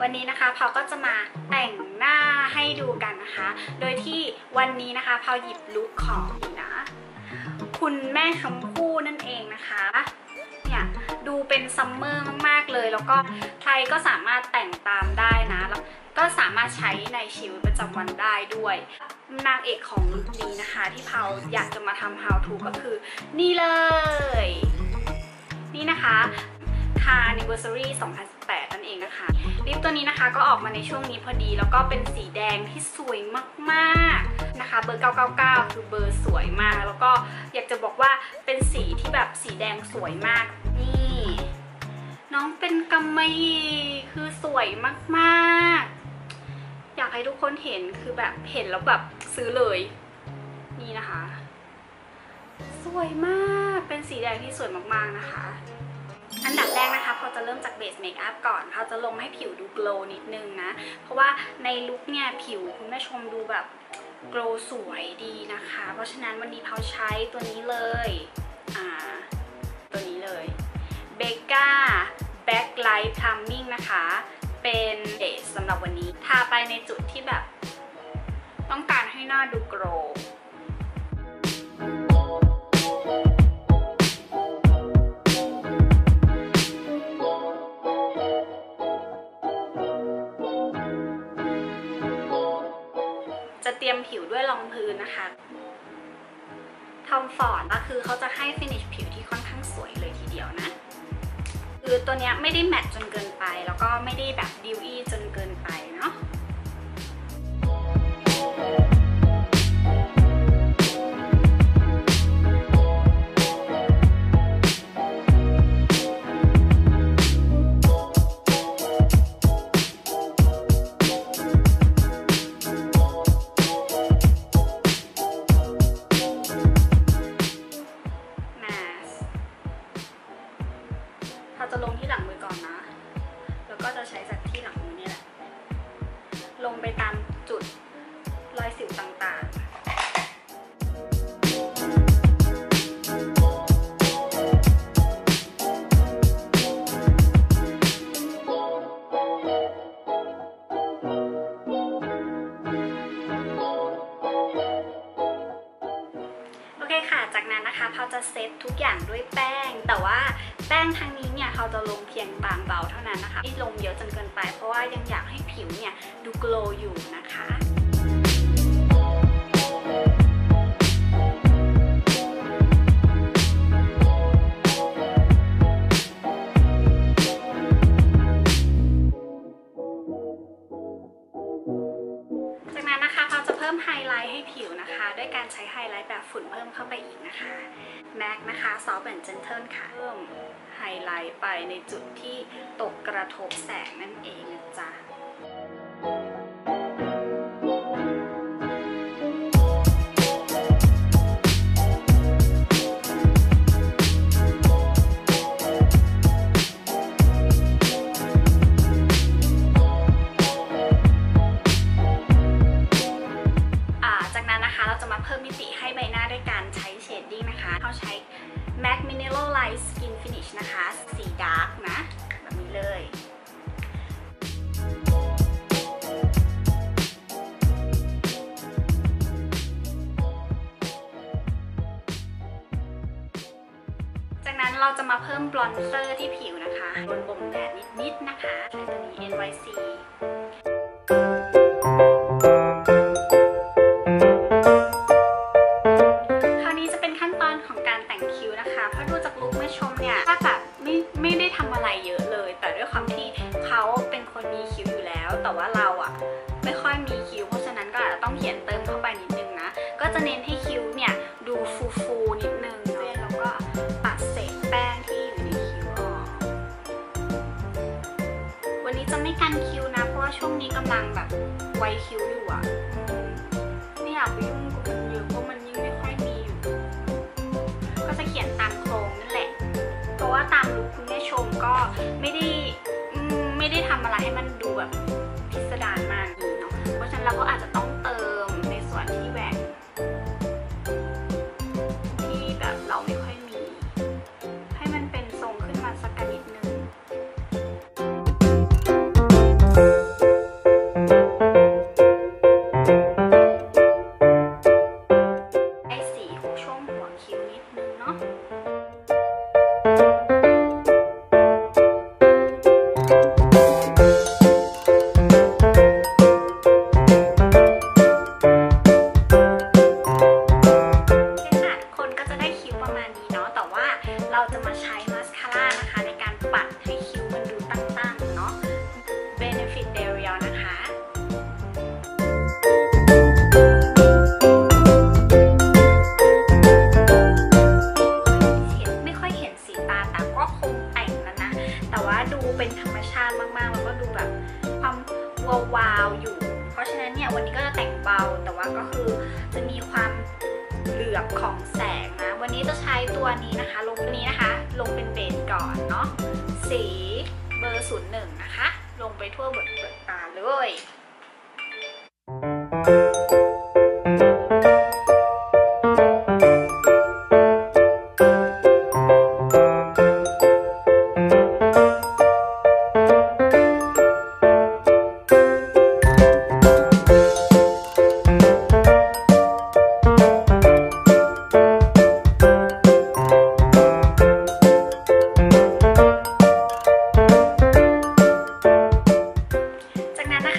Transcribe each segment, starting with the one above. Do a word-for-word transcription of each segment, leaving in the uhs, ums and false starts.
วันนี้นะคะพาวก็จะมาแต่งหน้าให้ดูกันนะคะโดยที่วันนี้นะคะพาวหยิบลุคของนะคุณแม่ชมพู่นั่นเองนะคะเนี่ยดูเป็นซัมเมอร์มากๆเลยแล้วก็ใครก็สามารถแต่งตามได้นะแล้วก็สามารถใช้ในชีวิตประจำวันได้ด้วยนางเอกของลุคนี้นะคะที่พาวอยากจะมาทำ how to ก็คือนี่เลยนี่นะคะคานิเวอร์ซารีสองพันสิบแปดนั่นเองนะคะลิปตัวนี้นะคะก็ออกมาในช่วงนี้พอดีแล้วก็เป็นสีแดงที่สวยมากๆนะคะเบอร์เก้าเก้าเก้าคือเบอร์สวยมากแล้วก็อยากจะบอกว่าเป็นสีที่แบบสีแดงสวยมากนี่น้องเป็นกำมะหยี่คือสวยมากๆอยากให้ทุกคนเห็นคือแบบเห็นแล้วแบบซื้อเลยนี่นะคะสวยมากเป็นสีแดงที่สวยมากๆนะคะอันดับแรกนะคะพอจะเริ่มจากเบสเมคอัพก่อนเขาจะลงให้ผิวดูโกลว์นิดนึงนะเพราะว่าในลุคเนี่ยผิวคุณแม่ชมดูแบบโกลว์สวยดีนะคะเพราะฉะนั้นวันนี้เขาใช้ตัวนี้เลยอ่าตัวนี้เลยเบก้าแบ็คไลท์พลัมมิ่งนะคะเป็นเบสสำหรับวันนี้ทาไปในจุดที่แบบต้องการให้หน้าดูโกลว์เตรียมผิวด้วยรองพื้นนะคะทอมฟอร์ดก็คือเขาจะให้ฟินิชผิวที่ค่อนข้างสวยเลยทีเดียวนะคือตัวนี้ไม่ได้แมตต์จนเกินไปแล้วก็ไม่ได้แบบดิวอี้จนเกินไปเนาะจากนั้นนะคะเขาจะเซตทุกอย่างด้วยแป้งแต่ว่าแป้งทางนี้เนี่ยเขาจะลงเพียงบางเบาเท่านั้นนะคะไม่ลงเยอะจนเกินไปเพราะว่ายังอยากให้ผิวเนี่ยดูโกลว์อยู่นะคะไฮไลท์ให้ผิวนะคะด้วยการใช้ไฮไลท์แบบฝุ่นเพิ่มเข้าไปอีกนะคะแม็กนะคะซอฟต์แอนด์เจนเทิลค่ะเพิ่มไฮไลท์ไปในจุดที่ตกกระทบแสงนั่นเองนะจ๊ะเขาใช้ Mac Mineral Light Skin Finish นะคะสีดาร์กนะแบบนี้เลยจากนั้นเราจะมาเพิ่มบลอนเซอร์ที่ผิวนะคะบนบ่งแดดนิดๆนะคะใช้ตัวนี้ เอ็น วาย ซีช่วงนี้กำลังแบบไวคิ้วอยู่อ่ะไม่อยากไปยุ่งกับมันเยอะเพราะมันยิ่งไม่ค่อยมีอยู่ก็จะเขียนตามโครงนั่นแหละเพราะว่าตามลุคคุณแม่ชมก็ไม่ได้ไม่ได้ทำอะไรให้มันดูแบบพิสดารมากเนาะเพราะฉะนั้นเราก็อาจจะต้องเติมในส่วนที่แหวกที่แบบเราไม่ค่อยมีให้มันเป็นทรงขึ้นมาสักนิดนึง ศูนย์หนึ่ง นะคะลงไปทั่วบนเปลือกตาเลยนะ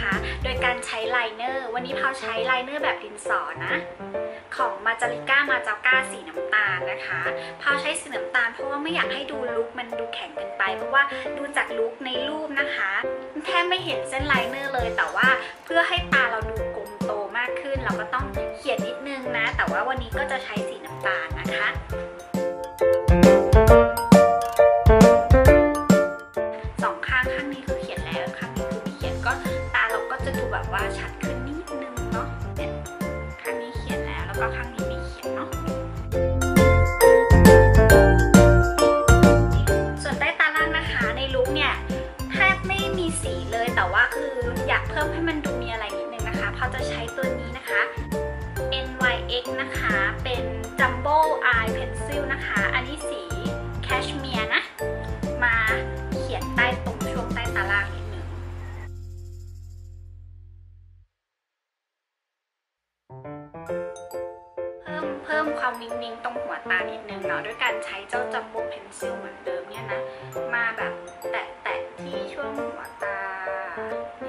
คะ เป็น Jumbo Eye Pencil นะคะ อันนี้สี Cashmere นะ มาเขียนใต้ตรงช่วงใต้ตาล่างนิดนึงเพิ่มเพิ่มความนิ่งๆตรงหัวตานิดนึงเนาะด้วยการใช้เจ้า Jumbo Pencil เหมือนเดิมเนี่ยนะ มาแบบแตะๆที่ช่วงหัวตาที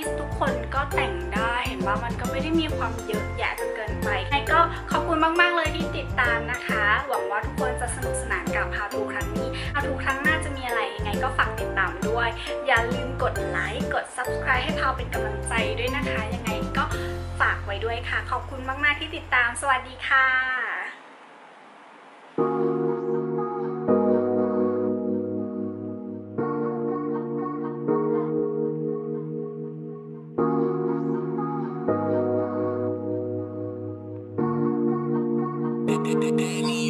่ทุกคนก็แต่งได้เห็นว่ามันก็ไม่ได้มีความเยอะแยะจนเกินไปก็ขอบคุณมากๆเลยที่ อย่าลืมกดไลค์กด ซับสไครบ์ ให้พาวเป็นกำลังใจด้วยนะคะยังไงก็ฝากไว้ด้วยค่ะขอบคุณมากๆที่ติดตามสวัสดีค่ะBaby, baby, baby.